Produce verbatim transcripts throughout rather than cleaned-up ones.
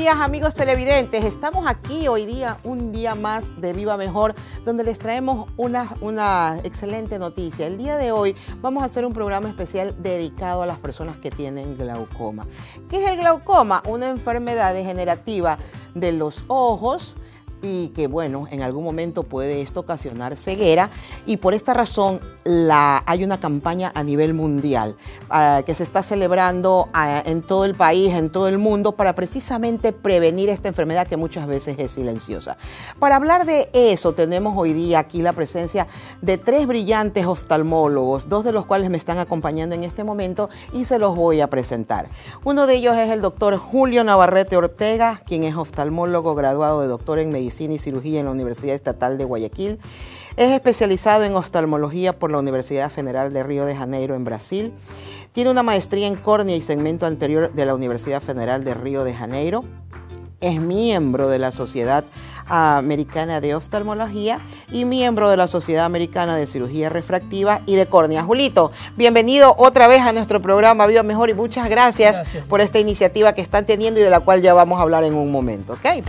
días, amigos televidentes. Estamos aquí hoy día, un día más de Viva Mejor, donde les traemos una, una excelente noticia. El día de hoy vamos a hacer un programa especial dedicado a las personas que tienen glaucoma. ¿Qué es el glaucoma? Una enfermedad degenerativa de los ojos y que, bueno, en algún momento puede esto ocasionar ceguera, y por esta razón la, hay una campaña a nivel mundial uh, que se está celebrando uh, en todo el país, en todo el mundo, para precisamente prevenir esta enfermedad que muchas veces es silenciosa. Para hablar de eso tenemos hoy día aquí la presencia de tres brillantes oftalmólogos, dos de los cuales me están acompañando en este momento y se los voy a presentar. Uno de ellos es el doctor Julio Navarrete Ortega, quien es oftalmólogo graduado de doctor en medicina y cirugía en la Universidad Estatal de Guayaquil. Es especializado en oftalmología por la Universidad Federal de Río de Janeiro en Brasil. Tiene una maestría en córnea y segmento anterior de la Universidad Federal de Río de Janeiro. Es miembro de la Sociedad Americana de Oftalmología y miembro de la Sociedad Americana de Cirugía Refractiva y de Córnea. Julito, bienvenido otra vez a nuestro programa Viva Mejor y muchas gracias, gracias por esta iniciativa que están teniendo y de la cual ya vamos a hablar en un momento, ¿ok?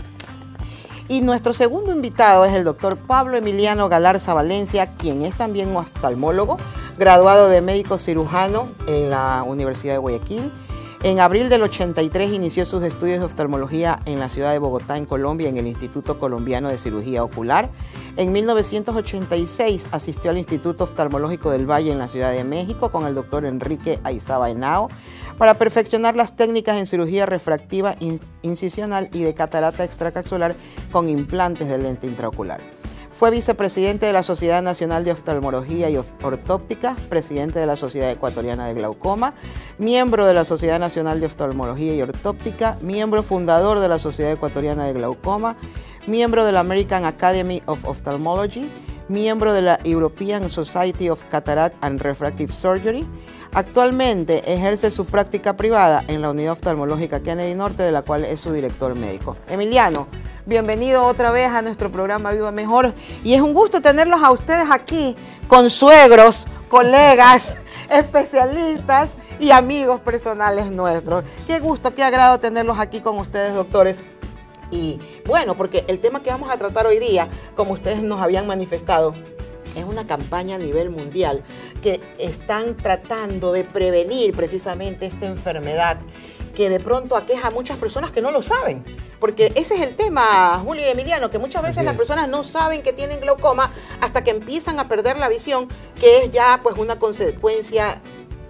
Y nuestro segundo invitado es el doctor Pablo Emiliano Galarza Valencia, quien es también oftalmólogo, graduado de médico cirujano en la Universidad de Guayaquil. En abril del ochenta y tres inició sus estudios de oftalmología en la ciudad de Bogotá, en Colombia, en el Instituto Colombiano de Cirugía Ocular. En mil novecientos ochenta y seis asistió al Instituto Oftalmológico del Valle en la Ciudad de México con el doctor Enrique Ayzaba Enao, para perfeccionar las técnicas en cirugía refractiva incisional y de catarata extracapsular con implantes de lente intraocular. Fue vicepresidente de la Sociedad Nacional de Oftalmología y Ortóptica, presidente de la Sociedad Ecuatoriana de Glaucoma, miembro de la Sociedad Nacional de Oftalmología y Ortóptica, miembro fundador de la Sociedad Ecuatoriana de Glaucoma, miembro de la American Academy of Ophthalmology, miembro de la European Society of Cataract and Refractive Surgery. Actualmente ejerce su práctica privada en la Unidad Oftalmológica Kennedy Norte, de la cual es su director médico. Emiliano, bienvenido otra vez a nuestro programa Viva Mejor. Y es un gusto tenerlos a ustedes aquí, consuegros, colegas, especialistas y amigos personales nuestros. Qué gusto, qué agrado tenerlos aquí con ustedes, doctores. Y bueno, porque el tema que vamos a tratar hoy día, como ustedes nos habían manifestado, es una campaña a nivel mundial que están tratando de prevenir precisamente esta enfermedad que de pronto aqueja a muchas personas que no lo saben. Porque ese es el tema, Julio y Emiliano, que muchas veces las personas no saben que tienen glaucoma hasta que empiezan a perder la visión, que es ya pues una consecuencia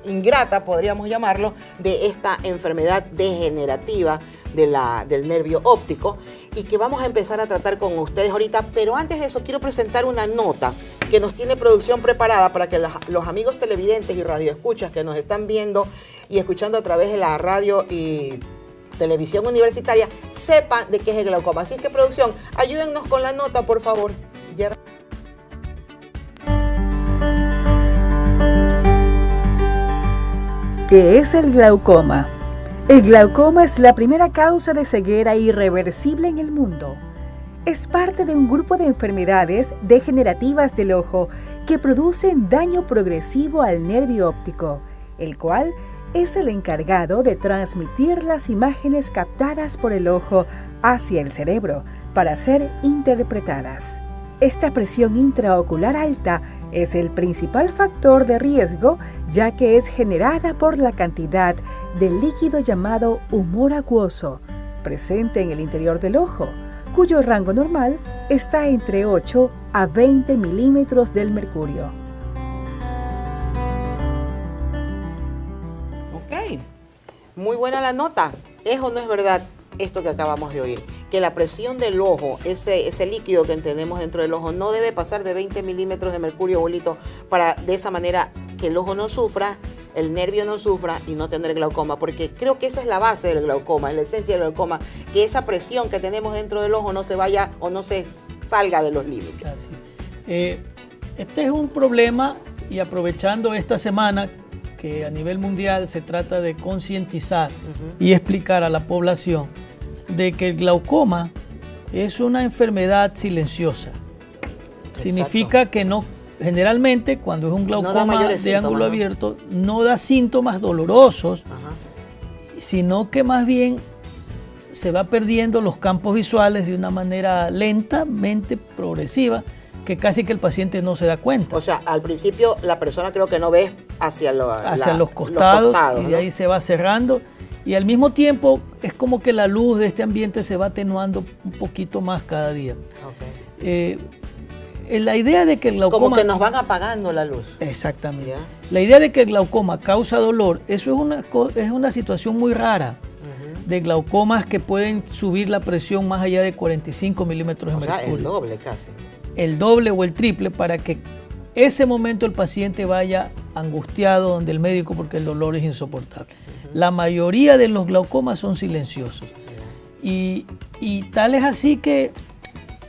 ingrata, podríamos llamarlo, de esta enfermedad degenerativa de la, del nervio óptico, y que vamos a empezar a tratar con ustedes ahorita. Pero antes de eso quiero presentar una nota que nos tiene producción preparada para que las, los amigos televidentes y radioescuchas que nos están viendo y escuchando a través de la radio y televisión universitaria sepan de qué es el glaucoma. Así que, producción, ayúdennos con la nota, por favor. ¿Qué es el glaucoma? El glaucoma es la primera causa de ceguera irreversible en el mundo. Es parte de un grupo de enfermedades degenerativas del ojo que producen daño progresivo al nervio óptico, el cual es el encargado de transmitir las imágenes captadas por el ojo hacia el cerebro para ser interpretadas. Esta presión intraocular alta es el principal factor de riesgo, ya que es generada por la cantidad del líquido llamado humor acuoso, presente en el interior del ojo, cuyo rango normal está entre ocho a veinte milímetros del mercurio. Ok, muy buena la nota. ¿Es o no es verdad esto que acabamos de oír? Que la presión del ojo, ese, ese líquido que tenemos dentro del ojo, no debe pasar de veinte milímetros de mercurio, bolito, para de esa manera que el ojo no sufra, el nervio no sufra y no tener glaucoma, porque creo que esa es la base del glaucoma, es la esencia del glaucoma, que esa presión que tenemos dentro del ojo no se vaya o no se salga de los límites. Eh, este es un problema, y aprovechando esta semana que a nivel mundial se trata de concientizar uh-huh. y explicar a la población de que el glaucoma es una enfermedad silenciosa. Exacto. Significa que no... Generalmente, cuando es un glaucoma no de síntomas, ángulo abierto, no da síntomas dolorosos, ajá, sino que más bien se va perdiendo los campos visuales de una manera lentamente progresiva, que casi que el paciente no se da cuenta. O sea, al principio la persona creo que no ve hacia, lo, hacia la, los, costados, los costados, y de ¿no? ahí se va cerrando, y al mismo tiempo es como que la luz de este ambiente se va atenuando un poquito más cada día. Okay. Eh, la idea de que el glaucoma... Como que nos van apagando la luz. Exactamente. ¿Ya? La idea de que el glaucoma causa dolor, eso es una, es una situación muy rara. De glaucomas que pueden subir la presión más allá de cuarenta y cinco milímetros de mercurio. O sea, el doble casi. El doble o el triple, para que ese momento el paciente vaya angustiado donde el médico porque el dolor es insoportable. Uh-huh. La mayoría de los glaucomas son silenciosos. Uh-huh. Y, y tal es así que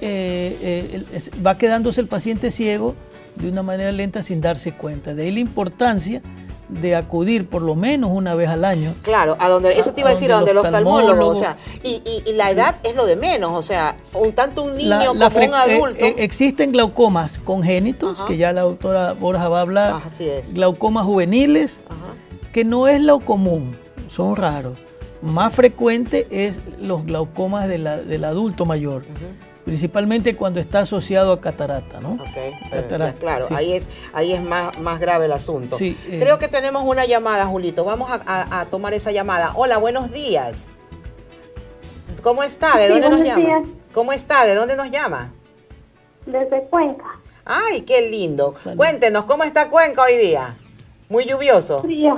eh, eh, va quedándose el paciente ciego de una manera lenta sin darse cuenta. De ahí la importancia de acudir por lo menos una vez al año. Claro, a donde, eso te iba a, a decir, a donde los oftalmólogos, o sea, y, y, y la edad es lo de menos, o sea, un tanto un niño la, como la un adulto. Eh, existen glaucomas congénitos, ajá, que ya la doctora Borja va a hablar, glaucomas juveniles, ajá, que no es lo común, son raros. Más frecuente es los glaucomas de la, del adulto mayor. Ajá. Principalmente cuando está asociado a catarata, ¿no? Okay, catarata, claro, sí. ahí es, ahí es más, más grave el asunto. Sí, eh, creo que tenemos una llamada, Julito. Vamos a, a, a tomar esa llamada. Hola, buenos días. ¿Cómo está? ¿De sí, dónde nos días. llama? ¿Cómo está? ¿De dónde nos llama? Desde Cuenca. Ay, qué lindo. Salud. Cuéntenos, ¿cómo está Cuenca hoy día? Muy lluvioso. Frío.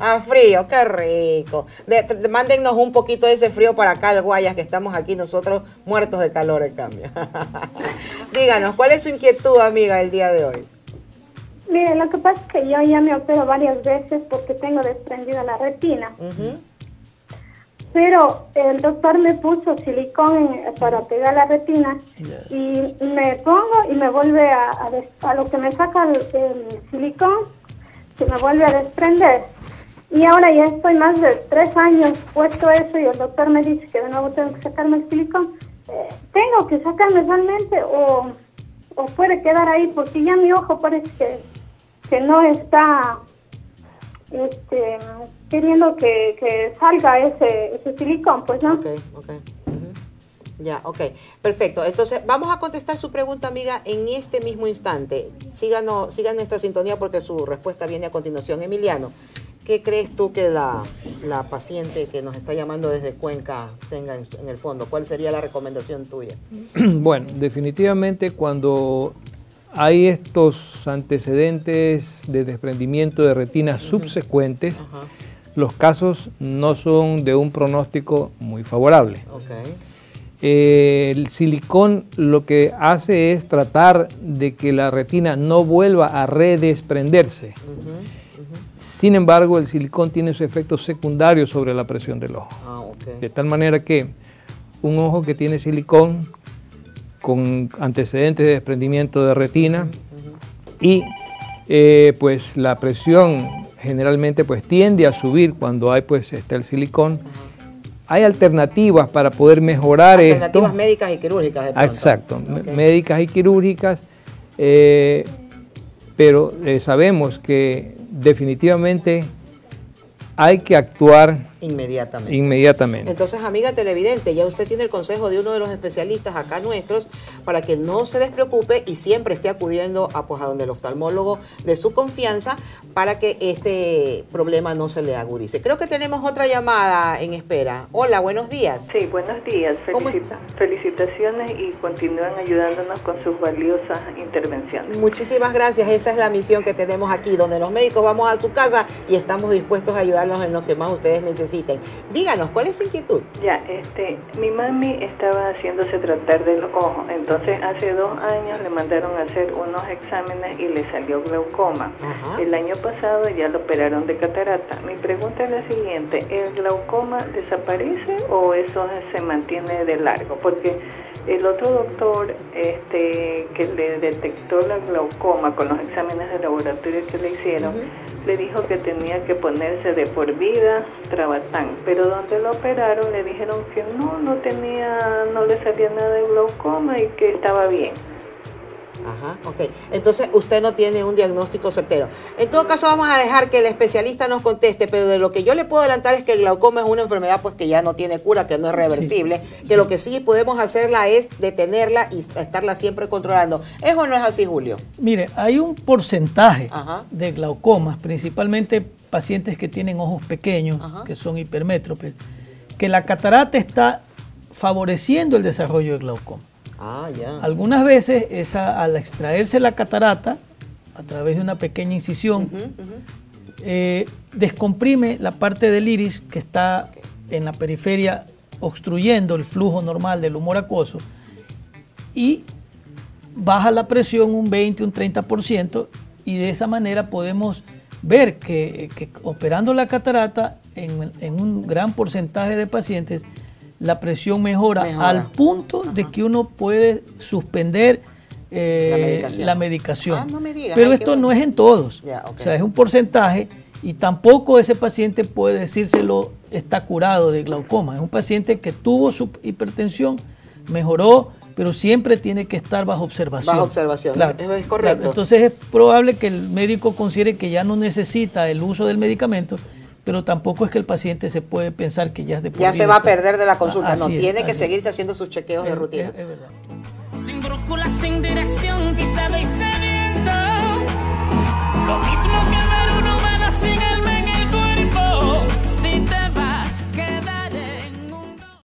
Ah, frío, qué rico. De, de, mándennos un poquito de ese frío para acá, el Guayas, que estamos aquí nosotros muertos de calor, en cambio. Díganos, ¿cuál es su inquietud, amiga, el día de hoy? Mire, lo que pasa es que yo ya me opero varias veces porque tengo desprendida la retina. Uh-huh. Pero el doctor me puso silicón para pegar la retina, yeah, y me pongo y me vuelve a, a, des, a lo que me saca el, el silicón, se me vuelve a desprender. Y ahora ya estoy más de tres años puesto eso y el doctor me dice que de nuevo tengo que sacarme el silicón. Eh, tengo que sacarme realmente o, o puede quedar ahí, porque ya mi ojo parece que, que no está este, queriendo que, que salga ese, ese silicón, pues, ¿no? Okay, okay. Ya, ok, perfecto. Entonces, vamos a contestar su pregunta, amiga, en este mismo instante. Síganos, sigan nuestra sintonía porque su respuesta viene a continuación. Emiliano, ¿qué crees tú que la, la paciente que nos está llamando desde Cuenca tenga en, en el fondo? ¿Cuál sería la recomendación tuya? Bueno, definitivamente cuando hay estos antecedentes de desprendimiento de retinas subsecuentes, uh-huh, uh-huh, los casos no son de un pronóstico muy favorable. Okay. Eh, el silicón lo que hace es tratar de que la retina no vuelva a redesprenderse. Uh-huh, uh-huh. Sin embargo, el silicón tiene sus efectos secundarios sobre la presión del ojo. Ah, okay. De tal manera que un ojo que tiene silicón con antecedentes de desprendimiento de retina, uh-huh, y eh, pues la presión generalmente pues tiende a subir cuando hay pues está el silicón. Uh-huh. Hay alternativas para poder mejorar alternativas esto. Alternativas médicas y quirúrgicas. De pronto. Exacto, okay, médicas y quirúrgicas, eh, pero eh, sabemos que definitivamente hay que actuar inmediatamente. inmediatamente. Entonces, amiga televidente, ya usted tiene el consejo de uno de los especialistas acá nuestros para que no se despreocupe y siempre esté acudiendo a, pues, a donde el oftalmólogo de su confianza para que este problema no se le agudice. Creo que tenemos otra llamada en espera. Hola, buenos días. Sí, buenos días. Felicit- ¿Cómo está? Felicitaciones y continúan ayudándonos con sus valiosas intervenciones. Muchísimas gracias. Esa es la misión que tenemos aquí, donde los médicos vamos a su casa y estamos dispuestos a ayudarlos en lo que más ustedes necesitan. Díganos, ¿cuál es su inquietud? Ya, este, mi mami estaba haciéndose tratar del ojo, entonces hace dos años le mandaron a hacer unos exámenes y le salió glaucoma. Ajá. El año pasado ya lo operaron de catarata. Mi pregunta es la siguiente, ¿el glaucoma desaparece o eso se mantiene de largo? Porque el otro doctor este, que le detectó la glaucoma con los exámenes de laboratorio que le hicieron, uh-huh, le dijo que tenía que ponerse de por vida Trabatán, pero donde lo operaron le dijeron que no, no tenía, no le salía nada de glaucoma y que estaba bien. Ajá, ok. Entonces usted no tiene un diagnóstico certero. En todo caso vamos a dejar que el especialista nos conteste, pero de lo que yo le puedo adelantar es que el glaucoma es una enfermedad pues que ya no tiene cura, que no es reversible, sí. que lo que sí podemos hacerla es detenerla y estarla siempre controlando. ¿Es o no es así, Julio? Mire, hay un porcentaje Ajá. de glaucomas, principalmente pacientes que tienen ojos pequeños, Ajá. que son hipermétropes, que la catarata está favoreciendo el desarrollo de glaucoma. Ah, ya. Algunas veces esa, al extraerse la catarata a través de una pequeña incisión, uh-huh, uh-huh. Eh, descomprime la parte del iris que está okay. en la periferia obstruyendo el flujo normal del humor acuoso y baja la presión un veinte, un treinta por ciento, y de esa manera podemos ver que, que operando la catarata en, en un gran porcentaje de pacientes la presión mejora, mejora. al punto Ajá. de que uno puede suspender eh, la medicación. La medicación. Ah, no me digas. Pero Ay, esto no bueno. es en todos, yeah, okay. o sea, es un porcentaje, y tampoco ese paciente puede decírselo está curado de glaucoma. Es un paciente que tuvo su hipertensión, mejoró, pero siempre tiene que estar bajo observación. Bajo observación, claro, es correcto. Claro. Entonces es probable que el médico considere que ya no necesita el uso del medicamento, pero tampoco es que el paciente se puede pensar que ya es de por vida. Ya se va a perder de la consulta, ah, no, es, tiene que seguirse haciendo sus chequeos es, de rutina. Es, es verdad.